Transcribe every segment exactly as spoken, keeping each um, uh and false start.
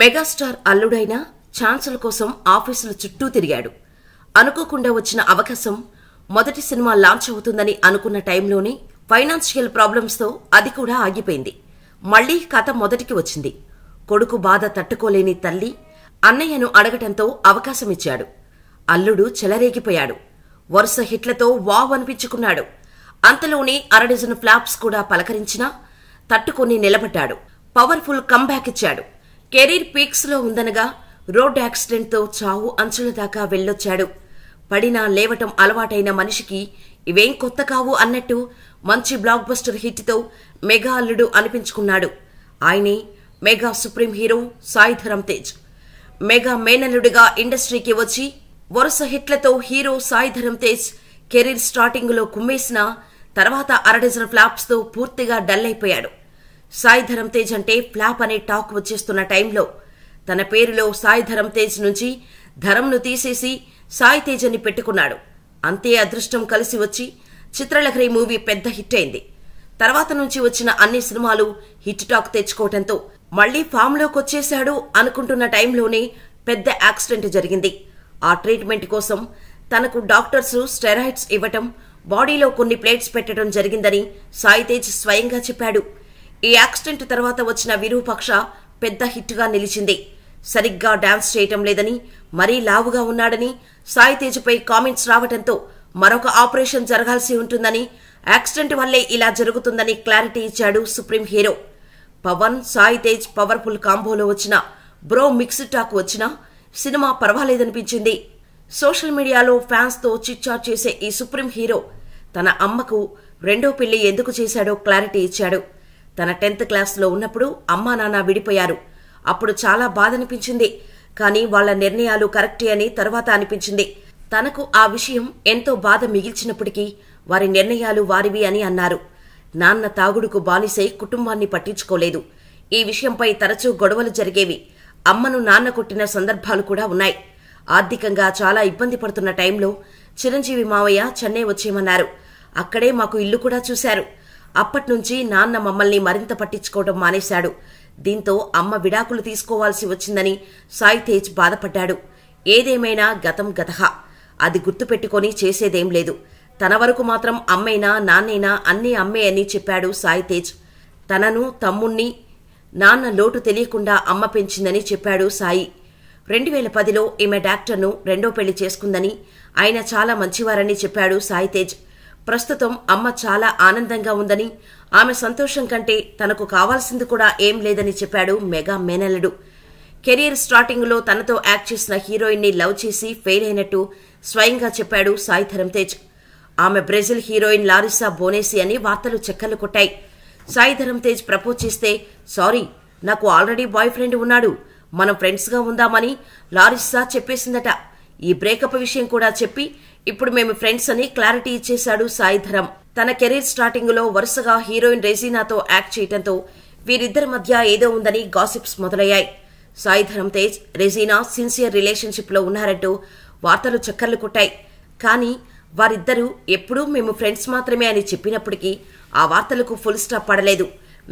Megastar అల్లుడైన ఛాన్సుల కోసం ఆఫీసుల చుట్టూ తిరిగాడు. అనుకోకుండా వచ్చిన అవకాశం మొదటి సినిమా లాంచ్ అవుతుందని అనుకున్న టైంలోనే ఫైనాన్షియల్ ప్రాబ్లమ్స్తో అది కూడా ఆగిపోయింది. మళ్లీ కథ మొదటికి వచ్చింది. కొడుకు బాధ తట్టుకోలేని తల్లి అన్నయ్యను అడగటంతో అవకాశమిచ్చాడు. అల్లుడు చెలరేగిపోయాడు. వరుస హిట్లతో వావ్ అనిపించుకున్నాడు. అంతలోనే అరడజను ఫ్లాప్స్ కూడా పలకరించినా తట్టుకొని నిలబడ్డాడు. పవర్ఫుల్ కంబ్యాక్ ఇచ్చాడు. కెరీర్ పీక్స్లో ఉందనగా రోడ్ యాక్సిడెంట్తో చావు అంచుల దాకా వెళ్లొచ్చాడు. పడినా లేవటం అలవాటైన మనిషికి ఇవేం కొత్త కావు అన్నట్టు మంచి బ్లాక్ బస్టర్ హిట్తో మెగా అల్లుడు అనిపించుకున్నాడు. ఆయనే mega supreme hero Sai Dharam Tej. Mega మేనల్లుడిగా ఇండస్ట్రీకి వచ్చి వరుస హిట్లతో హీరో సాయి ధరం తేజ్ కెరీర్ స్టార్టింగ్లో కుమ్మేసినా తర్వాత అరడజన ఫ్లాప్స్తో పూర్తిగా డల్ అయిపోయాడు. సాయి ధరం తేజ్ అంటే ఫ్లాప్ అనే టాక్ వచ్చేస్తున్న టైంలో తన పేరులో సాయి ధరం తేజ్ నుంచి ధరంను తీసేసి సాయి తేజ్ అని పెట్టుకున్నాడు. అంతే అదృష్టం కలిసి వచ్చి చిత్రలహరి మూవీ పెద్ద హిట్ అయింది. తర్వాత నుంచి వచ్చిన అన్ని సినిమాలు హిట్ టాక్ తెచ్చుకోవటంతో మళ్లీ ఫామ్లోకి వచ్చేశాడు అనుకుంటున్న టైంలోనే పెద్ద యాక్సిడెంట్ జరిగింది. ఆ ట్రీట్మెంట్ కోసం తనకు డాక్టర్స్ స్టెరాయిడ్స్ ఇవ్వటం, బాడీలో కొన్ని ప్లేట్స్ పెట్టడం జరిగిందని సాయి తేజ్ స్వయంగా చెప్పాడు. ఈ యాక్సిడెంట్ తర్వాత వచ్చిన విరూపాక్ష పెద్ద హిట్గా నిలిచింది. సరిగ్గా డాన్స్ చేయటం లేదని, మరీ లావుగా ఉన్నాడని సాయి తేజ్పై కామెంట్స్ రావటంతో మరొక ఆపరేషన్ జరగాల్సి ఉంటుందని, యాక్సిడెంట్ వల్లే ఇలా జరుగుతుందని క్లారిటీ ఇచ్చాడు supreme hero. Pawan Sai Tej powerful కాంబోలో వచ్చిన బ్రో మిక్స్ టాక్ వచ్చినా సినిమా పర్వాలేదనిపించింది. సోషల్ మీడియాలో ఫ్యాన్స్తో చిట్చాట్ చేసే ఈ సుప్రీం హీరో తన అమ్మకు రెండో పెళ్లి ఎందుకు చేశాడో క్లారిటీ ఇచ్చాడు. తన టెన్త్ క్లాస్లో ఉన్నప్పుడు అమ్మా నాన్న విడిపోయారు. అప్పుడు చాలా బాధనిపించింది. కానీ వాళ్ల నిర్ణయాలు కరెక్టే అని తర్వాత అనిపించింది. తనకు ఆ విషయం ఎంతో బాధ మిగిల్చినప్పటికీ వారి నిర్ణయాలు వారివి అని అన్నారు. నాన్న తాగుడుకు బానిసై కుటుంబాన్ని పట్టించుకోలేదు. ఈ విషయంపై తరచూ గొడవలు జరిగేవి. అమ్మను నాన్న కొట్టిన సందర్భాలు కూడా ఉన్నాయి. ఆర్థికంగా చాలా ఇబ్బంది పడుతున్న టైంలో చిరంజీవి మావయ్య చెన్నై వచ్చేయమన్నారు. అక్కడే మాకు ఇల్లు కూడా చూశారు. అప్పట్నుంచి నాన్న మమ్మల్ని మరింత పట్టించుకోవడం మానేశాడు. దీంతో అమ్మ విడాకులు తీసుకోవాల్సి వచ్చిందని సాయి తేజ్ బాధపడ్డాడు. ఏదేమైనా గతం గతహ, అది గుర్తుపెట్టుకొని చేసేదేం లేదు. తన వరకు మాత్రం అమ్మైనా నాన్నైనా అన్నీ అమ్మే అని చెప్పాడు సాయి తేజ్. తనను తమ్ముణ్ణి నాన్న లోటు తెలియకుండా అమ్మ పెంచిందని చెప్పాడు సాయి. రెండు వేల పదిలో ఈమె డాక్టర్ను రెండో పెళ్లి చేసుకుందని, ఆయన చాలా మంచివారని చెప్పాడు సాయి తేజ్. ప్రస్తుతం అమ్మ చాలా ఆనందంగా ఉందని, ఆమె సంతోషం కంటే తనకు కావాల్సింది కూడా ఏం లేదని చెప్పాడు మెగా మేనల్లుడు. కెరీర్ స్టార్టింగ్లో తనతో యాక్ట్ చేసిన హీరోయిన్ని లవ్ చేసి ఫెయిల్ అయినట్టు స్వయంగా చెప్పాడు సాయి ధరం తేజ్. ఆమె బ్రెజిల్ హీరోయిన్ లారిసా బోనేసి అని వార్తలు చెక్కలు కొట్టాయి. సాయి ధరం తేజ్ ప్రపోజ్ చేస్తే, సారీ నాకు ఆల్రెడీ బాయ్ ఫ్రెండ్ ఉన్నాడు, మనం ఫ్రెండ్స్గా ఉందామని లారిసా చెప్పేసిందట. ఈ బ్రేకప్ విషయం కూడా చెప్పి ఇప్పుడు మేము ఫ్రెండ్స్ అని క్లారిటీ ఇచ్చేశాడు సాయి ధరం. తన కెరీర్ స్టార్టింగ్లో వరుసగా హీరోయిన్ రెజీనాతో యాక్ట్ చేయటంతో వీరిద్దరి మధ్య ఏదో ఉందని గాసిప్స్ మొదలయ్యాయి. సాయి ధరం తేజ్, రెజీనా సిన్సియర్ రిలేషన్షిప్లో ఉన్నారంటూ వార్తలు చక్కర్లు కొట్టాయి. కానీ వారిద్దరూ ఎప్పుడూ మేము ఫ్రెండ్స్ మాత్రమే అని చెప్పినప్పటికీ ఆ వార్తలకు ఫుల్ స్టాప్ పడలేదు.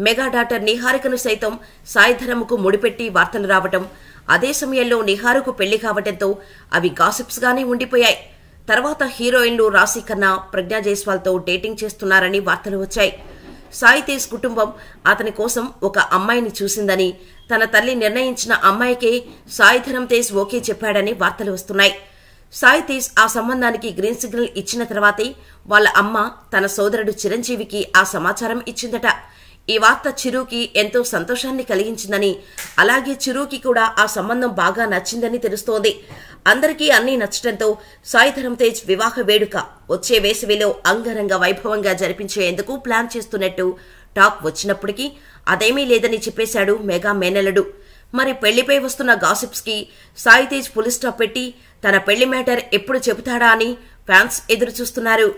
మెగా డాటర్ నిహారికను సైతం సాయి ధరంకు ముడిపెట్టి వార్తలు రావటం, అదే సమయంలో నిహారుకు పెళ్లి కావటంతో అవి గాసిప్స్గానే ఉండిపోయాయి. తర్వాత హీరోయిన్లు రాశి ఖన్నా, ప్రజ్ఞా జైస్వాల్తో డేటింగ్ చేస్తున్నారని వార్తలు వచ్చాయి. సాయి తేజ్ కుటుంబం అతని కోసం ఒక అమ్మాయిని చూసిందని, తన తల్లి నిర్ణయించిన అమ్మాయికే సాయి ధరం తేజ్ ఓకే చెప్పాడని వార్తలు వస్తున్నాయి. సాయి తేజ్ ఆ సంబంధానికి గ్రీన్ సిగ్నల్ ఇచ్చిన తర్వాతే వాళ్ల అమ్మ తన సోదరుడు చిరంజీవికి ఆ సమాచారం ఇచ్చిందట. ఈ వార్త చిరుకి ఎంతో సంతోషాన్ని కలిగించిందని, అలాగే చిరుకి కూడా ఆ సంబంధం బాగా నచ్చిందని తెలుస్తోంది. అందరికీ అన్నీ నచ్చడంతో సాయి ధరం తేజ్ వివాహ వేడుక వచ్చే వేసవిలో అంగరంగ వైభవంగా జరిపించేందుకు ప్లాన్ చేస్తున్నట్టు టాక్ వచ్చినప్పటికీ అదేమీ లేదని చెప్పేశాడు మెగా మేనల్లుడు. మరి పెళ్లిపై వస్తున్న గాసిప్స్కి సాయి తేజ్ పులిస్టాప్ పెట్టి తన పెళ్లి మ్యాటర్ ఎప్పుడు చెబుతాడా అని ఫ్యాన్స్ ఎదురుచూస్తున్నారు.